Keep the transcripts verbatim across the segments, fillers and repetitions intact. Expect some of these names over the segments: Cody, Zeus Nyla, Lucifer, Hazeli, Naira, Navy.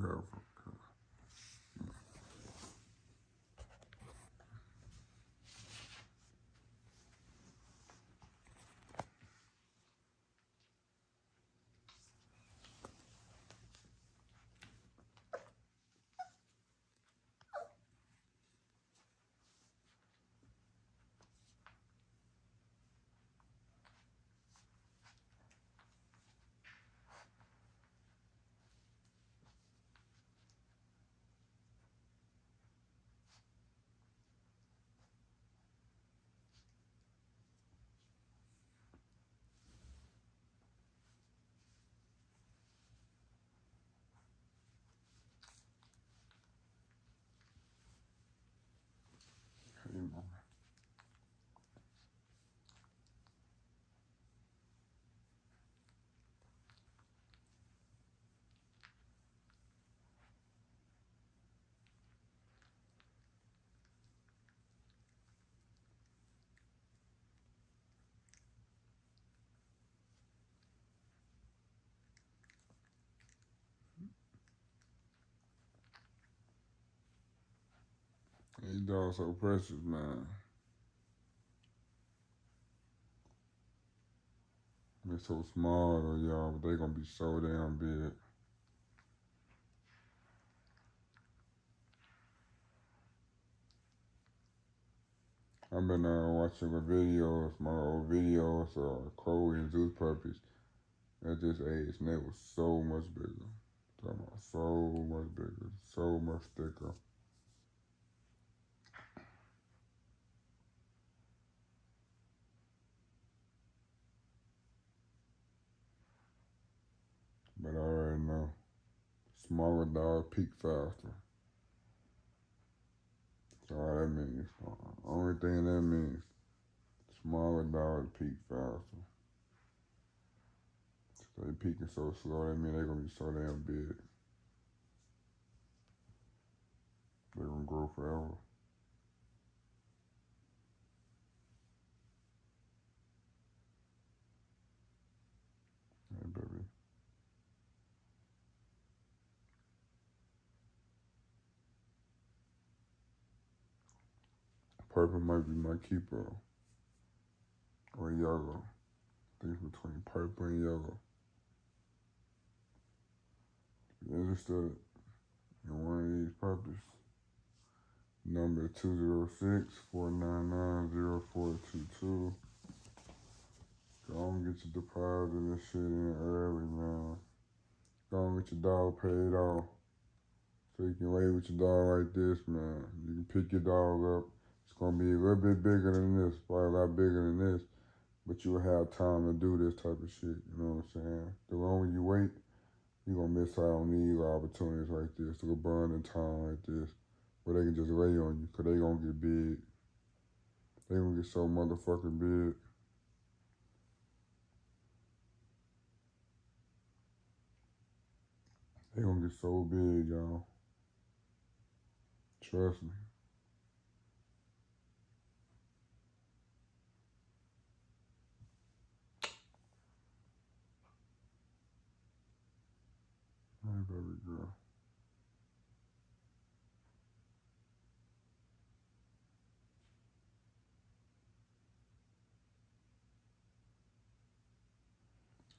Africa. These dogs so precious, man. They're so small, though, y'all, but they gonna be so damn big. I've been uh, watching my videos, my old videos of Cody and Zeus puppies. At this age, and they were so much bigger. I'm talking about so much bigger, so much thicker. But I already know, smaller dog peak faster. That's all that means. Only thing that means, smaller dog peak faster. So they peaking so slow, that means they're gonna be so damn big. They're gonna grow forever. Hey, baby. Purple might be my keeper, or yellow. I think it's between purple and yellow. If you're interested in one of these puppies, number two zero six, four nine nine, zero four two two. Go on, get your deposit and this shit in early, man. Go on, get your dog paid off. So you can lay with your dog like this, man. You can pick your dog up. It's gonna be a little bit bigger than this, probably a lot bigger than this, but you'll have time to do this type of shit, you know what I'm saying? The longer you wait, you're gonna miss out on these opportunities like this, the abundant time like this, where they can just lay on you, cause they gonna get big. They gonna get so motherfucking big. They gonna get so big, y'all. Trust me. My baby girl.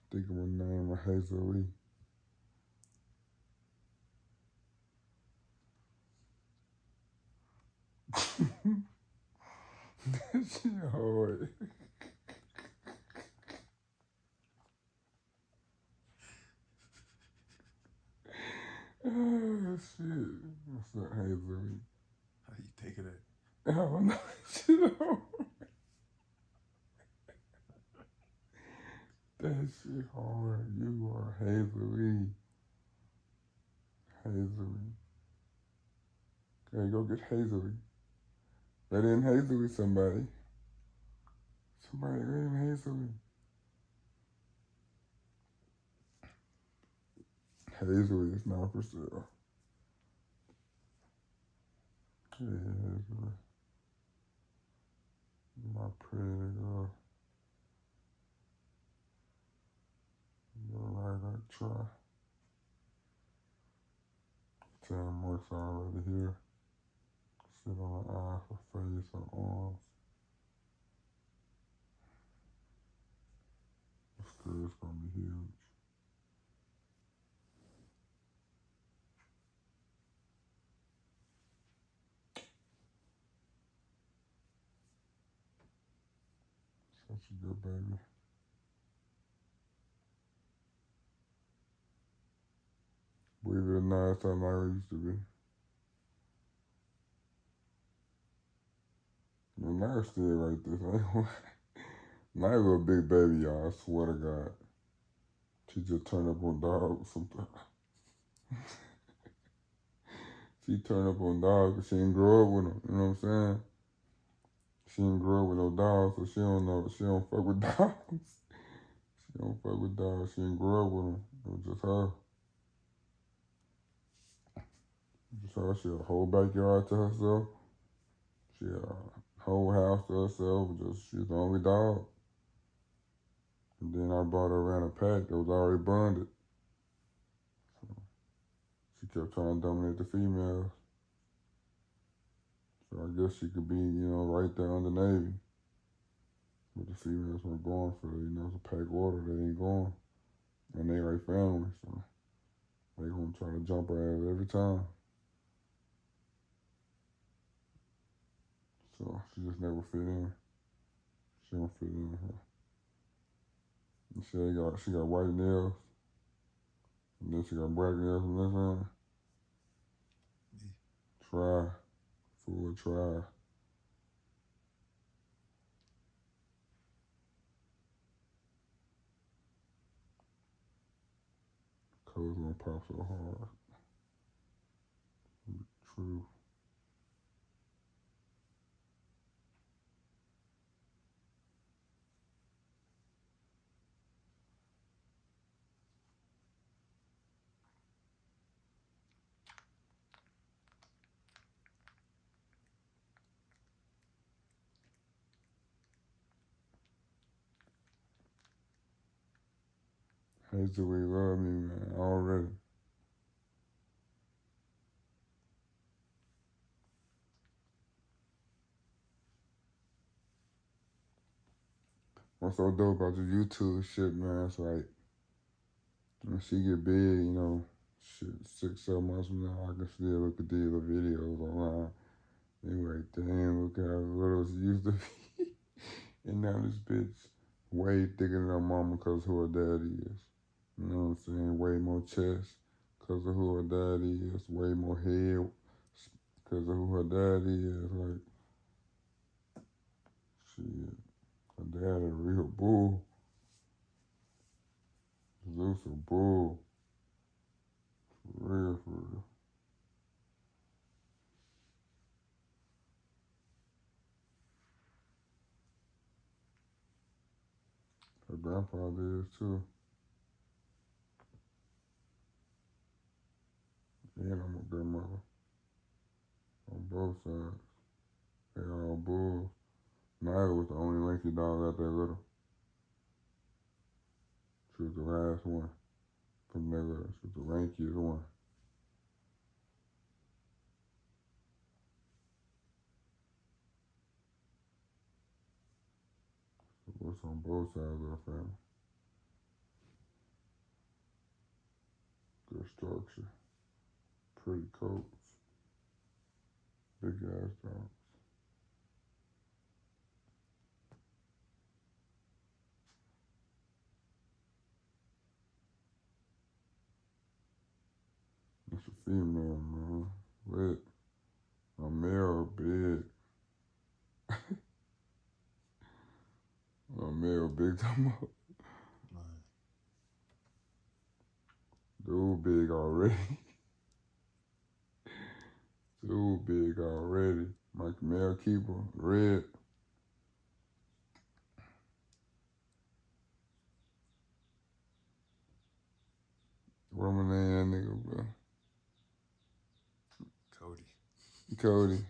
I think of my name, Hazeli. That's hard. Oh, shit. What's that, Hazeli? How you taking it? I don't know. That shit hard. You are Hazeli. Hazeli. Okay, go get Hazeli. Let in Hazeli, somebody. Somebody, let in Hazeli. Hazeli is not for sale. Hazeli. My pretty girl. You like I try. ten marks already here. Sit on the eye for face and arms. This curve's gonna be huge. Such a good baby. Believe it or not, that's how Naira used to be. Well, Naira still right this anyway. Naira a big baby, y'all. I swear to God. She just turned up on dogs sometimes. She turned up on dogs because she didn't grow up with them. You know what I'm saying? She didn't grow up with no dogs, so she don't know. She don't fuck with dogs. She don't fuck with dogs. She didn't grow up with them. It was just her. So she had a whole backyard to herself. She had a whole house to herself. Just she's the only dog. And then I brought her around a pack that was already bonded. So she kept trying to dominate the females. So I guess she could be, you know, right there under Navy. But the females weren't going for it. You know, it's a pack water. They ain't going. And they right family. So they gonna try to jump her ass every time. So she just never fit in. She don't fit in her. And she got she got white nails. And then she got black nails from this end. Try. Full try. Code's gonna pop so hard. True. Hazeli love me, man, already. What's so dope about the YouTube shit, man, it's like, when she get big, you know, shit, six, seven months from now, I can still look at these little videos online. They like, damn, look at how little she used to be. And now this bitch way thicker than her mama because of who her daddy is. You know what I'm saying? Way more chest because of who her daddy is. Way more head because of who her daddy is. Like, shit. Her daddy a real bull. Lucifer bull. For real, for real. Her grandpa is too. And I'm a grandmother. On both sides. They all bulls. Naira was the only lanky dog out there little. She was the last one from that little. She was the lankiest one. What's on both sides of our family? Good structure. Pretty coats. Big ass dogs. That's a female, man. Lit. A male, big. A male, big time up. Dude, big already. Dude, big already. Mike, male keeper, red. Roman name that nigga, bro. Cody. Cody.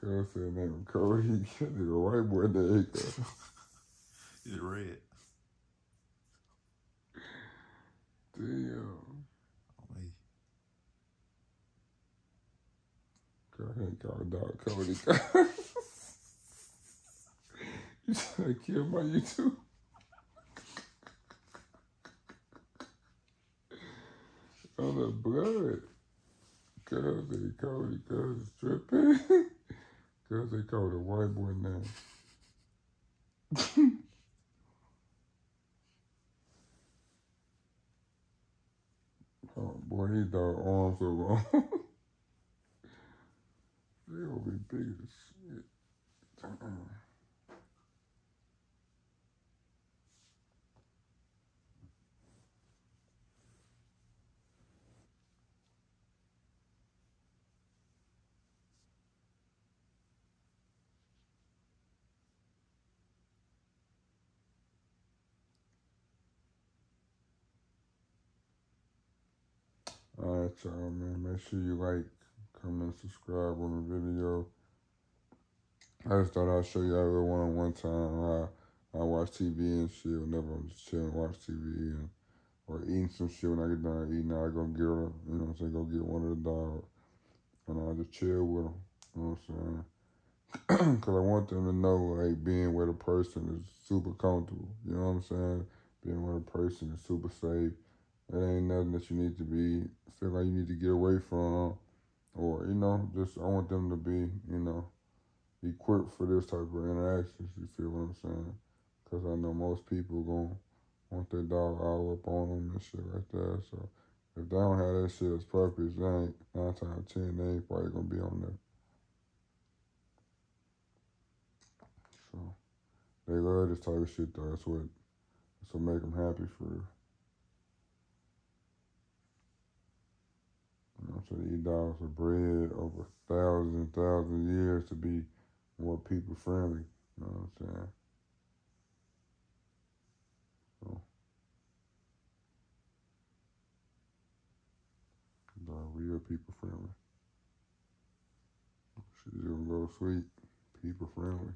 Girl said name Cody. That nigga white boy there. He's red. Damn. Girl, I ain't called dog Cody. You trying to kill my YouTube? On the blood. Cause they Cody, cause it's tripping. Cause they called a white boy name. Oh boy, these dog arms are long. They gonna be big as shit. Uh-uh. Alright, y'all, man. Make sure you like, comment, subscribe on the video. I just thought I'd show y'all a little one-on-one time. I, I watch T V and shit. Whenever I'm just chilling, watch T V and or eating some shit. When I get done eating, I go get her. You know what I'm saying? Go get one of the dogs, and I just chill with them. You know what I'm saying? Because I want them to know, like, being with a person is super comfortable. You know what I'm saying? Being with a person is super safe. It ain't nothing that you need to be, feel like you need to get away from, or, you know, just, I want them to be, you know, equipped for this type of interactions, you feel what I'm saying? Because I know most people gonna want their dog all up on them and shit like that, so if they don't have that shit as purpose, they ain't, nine times out of ten, they ain't probably gonna be on there. So, they love this type of shit, though, that's what, that's what make them happy for real. So these dogs are bred over thousands and thousands of years to be more people friendly. You know what I'm saying? So, they're real people friendly. She's gonna go sweet, people friendly.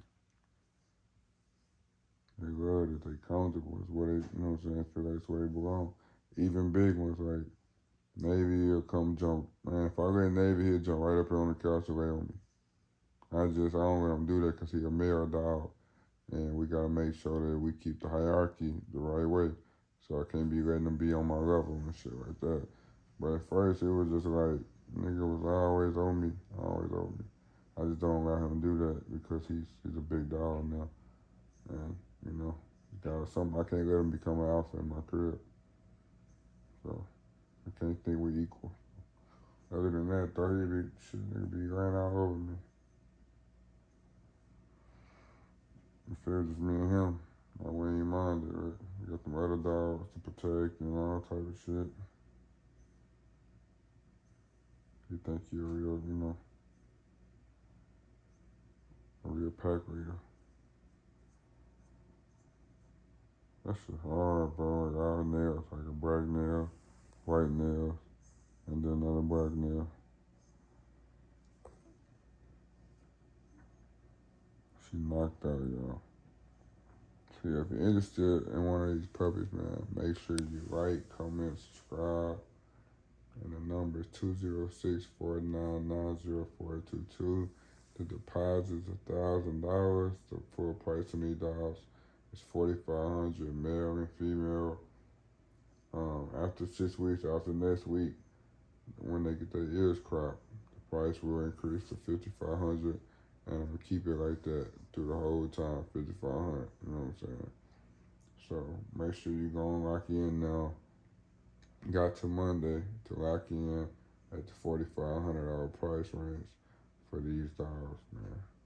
They love it. They comfortable. It's where they, you know what I'm saying? I feel like it's where they belong. Even big ones like. Navy, he'll come jump. Man, if I let Navy, he'll jump right up here on the couch and lay on me. I just, I don't let him do that because he's a male dog. And we got to make sure that we keep the hierarchy the right way. So I can't be letting him be on my level and shit like that. But at first, it was just like, nigga was always on me, always on me. I just don't allow him to do that because he's he's a big dog now. And, you know, got something. I can't let him become an alpha in my crib. So. I can't think we're equal. Other than that, though, he'd be, shit, be ran all over me. If it was just me and him, I wouldn't even mind it, right? We got some other dogs to protect and all type of shit. He think you're a real, you know, a real pack leader. That shit hard, bro. Like, all nails, like a black nail. White nail, and then another black nail. She knocked out, y'all. So yeah, if you're interested in one of these puppies, man, make sure you like, comment, subscribe. And the number is two zero six, four nine nine, zero four two two. The deposit is one thousand dollars. The full price of these dogs is forty-five hundred dollars, male and female. Um, after six weeks, after next week, when they get their ears cropped, the price will increase to fifty-five hundred dollars, and I'm gonna keep it like that through the whole time, fifty-five hundred dollars, you know what I'm saying? So, make sure you go and lock in now. Got to Monday to lock in at the forty-five hundred dollar price range for these dogs, man.